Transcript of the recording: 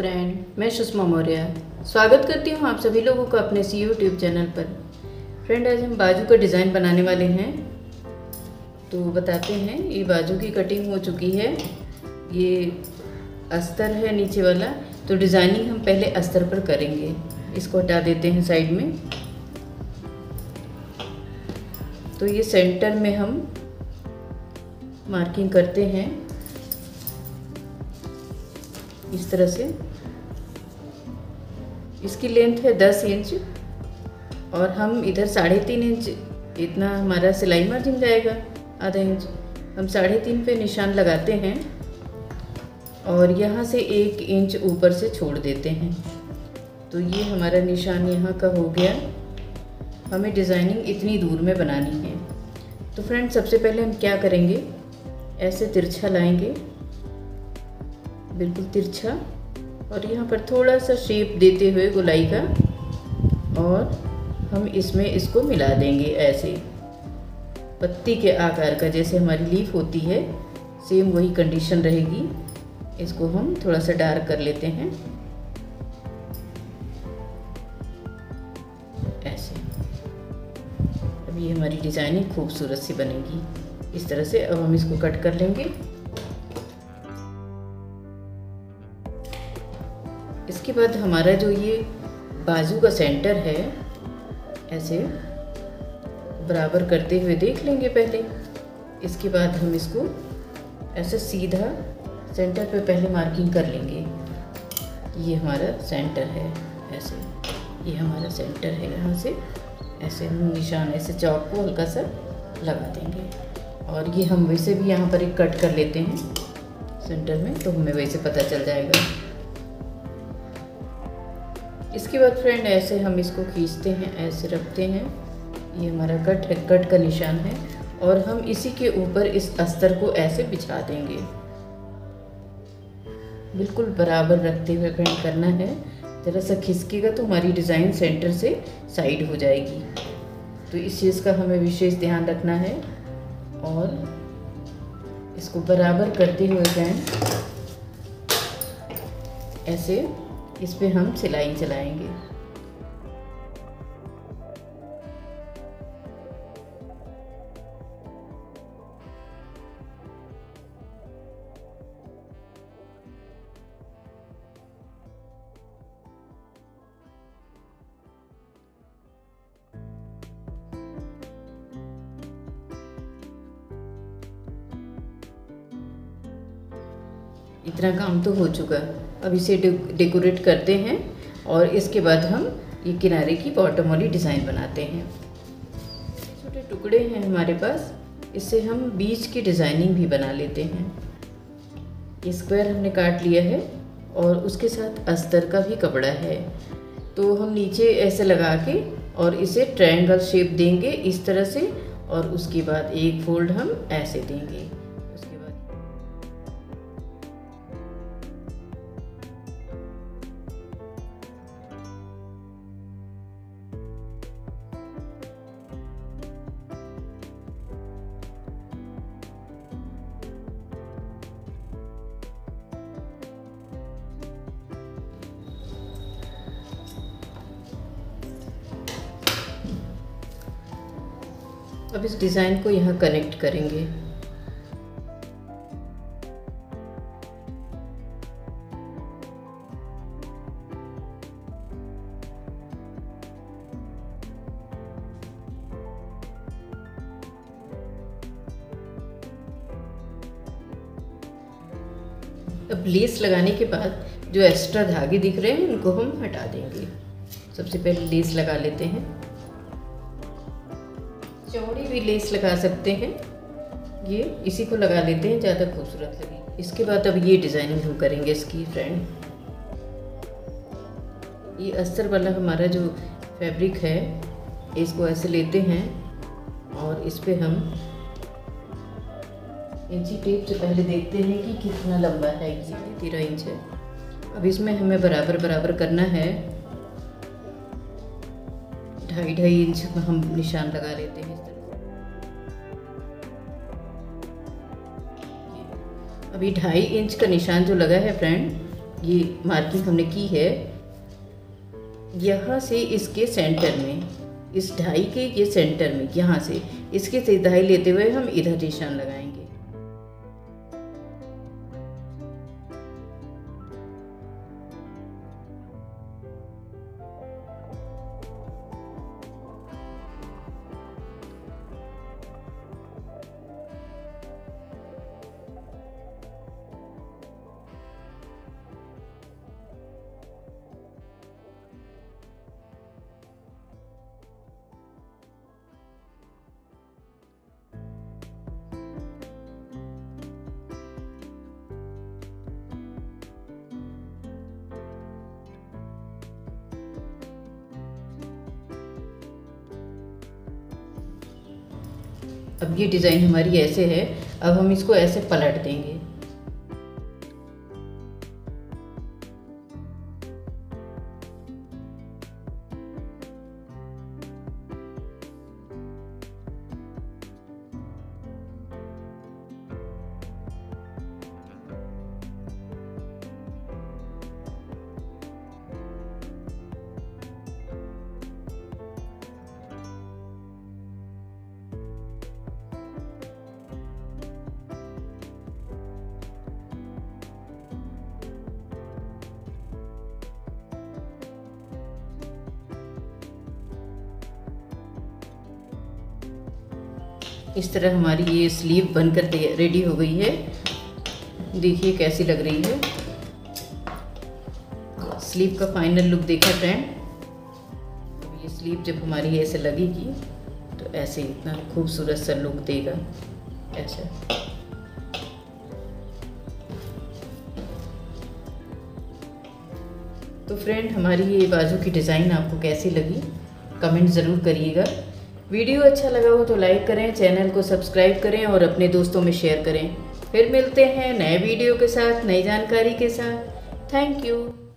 Friend, मैं सुषमा मौर्य स्वागत करती हूँ आप सभी लोगों को अपने इस यूट्यूब चैनल पर। फ्रेंड, आज हम बाजू का डिज़ाइन बनाने वाले हैं, तो बताते हैं। ये बाजू की कटिंग हो चुकी है, ये अस्तर है नीचे वाला, तो डिज़ाइनिंग हम पहले अस्तर पर करेंगे। इसको हटा देते हैं साइड में। तो ये सेंटर में हम मार्किंग करते हैं इस तरह से। इसकी लेंथ है 10 इंच और हम इधर 3.5 इंच, इतना हमारा सिलाई मार्जिन जाएगा, आधा इंच हम 3.5 पे निशान लगाते हैं और यहाँ से 1 इंच ऊपर से छोड़ देते हैं। तो ये हमारा निशान यहाँ का हो गया। हमें डिज़ाइनिंग इतनी दूर में बनानी है। तो फ्रेंड, सबसे पहले हम क्या करेंगे, ऐसे तिरछा लाएंगे, बिल्कुल तिरछा, और यहाँ पर थोड़ा सा शेप देते हुए गोलाई का, और हम इसमें इसको मिला देंगे ऐसे पत्ती के आकार का। जैसे हमारी लीफ होती है, सेम वही कंडीशन रहेगी। इसको हम थोड़ा सा डार्क कर लेते हैं ऐसे। अब ये हमारी डिज़ाइनिंग खूबसूरत सी बनेगी इस तरह से। अब हम इसको कट कर लेंगे। इसके बाद हमारा जो ये बाजू का सेंटर है, ऐसे बराबर करते हुए देख लेंगे पहले। इसके बाद हम इसको ऐसे सीधा सेंटर पे पहले मार्किंग कर लेंगे। ये हमारा सेंटर है ऐसे, ये हमारा सेंटर है। यहाँ से ऐसे हम निशान, ऐसे चौक को हल्का सा लगा देंगे। और ये हम वैसे भी यहाँ पर एक कट कर लेते हैं सेंटर में, तो हमें वैसे पता चल जाएगा। इसके बाद फ्रेंड, ऐसे हम इसको खींचते हैं, ऐसे रखते हैं। ये हमारा कट है, कट का निशान है, और हम इसी के ऊपर इस अस्तर को ऐसे बिछा देंगे। बिल्कुल बराबर रखते हुए फ्रेंड करना है। ज़रा सा खिसकेगा तो हमारी डिज़ाइन सेंटर से साइड हो जाएगी, तो इस चीज़ का हमें विशेष ध्यान रखना है। और इसको बराबर करते हुए फ्रेंड ऐसे इस पे हम सिलाई चलाएंगे। इतना काम तो हो चुका है। अब इसे डेकोरेट करते हैं, और इसके बाद हम ये किनारे की बॉटम वाली डिज़ाइन बनाते हैं। छोटे टुकड़े हैं हमारे पास, इससे हम बीच की डिज़ाइनिंग भी बना लेते हैं। स्क्वायर हमने काट लिया है और उसके साथ अस्तर का भी कपड़ा है, तो हम नीचे ऐसे लगा के और इसे ट्रायंगल शेप देंगे इस तरह से, और उसके बाद एक फोल्ड हम ऐसे देंगे। अब इस डिज़ाइन को यहाँ कनेक्ट करेंगे। अब लेस लगाने के बाद जो एक्स्ट्रा धागे दिख रहे हैं उनको हम हटा देंगे। सबसे पहले लेस लगा लेते हैं। चौड़ी भी लेस लगा सकते हैं, ये इसी को लगा लेते हैं, ज़्यादा खूबसूरत लगेगी। इसके बाद अब ये डिज़ाइनिंग हम करेंगे इसकी। फ्रेंड, ये अस्तर वाला हमारा जो फैब्रिक है, इसको ऐसे लेते हैं और इस पर हम इंची टेप से पहले देखते हैं कि कितना लंबा है। 13 इंच है। अब इसमें हमें बराबर बराबर करना है। 2.5 इंच का हम निशान लगा लेते हैं इस तरह। अभी 2.5 इंच का निशान जो लगा है फ्रेंड, ये मार्किंग हमने की है। यहाँ से इसके सेंटर में, इस ढाई के ये सेंटर में, यहाँ से इसके सीधाई लेते हुए हम इधर निशान लगाएंगे। अब ये डिज़ाइन हमारी ऐसे है, अब हम इसको ऐसे पलट देंगे। इस तरह हमारी ये स्लीव बनकर रेडी हो गई है। देखिए कैसी लग रही है। स्लीव का फाइनल लुक देखा फ्रेंड। तो ये स्लीव जब हमारी ऐसे लगेगी तो ऐसे इतना खूबसूरत सा लुक देगा। ऐसा तो फ्रेंड हमारी ये बाजू की डिज़ाइन आपको कैसी लगी कमेंट ज़रूर करिएगा। वीडियो अच्छा लगा हो तो लाइक करें, चैनल को सब्सक्राइब करें और अपने दोस्तों में शेयर करें। फिर मिलते हैं नए वीडियो के साथ, नई जानकारी के साथ। Thank you.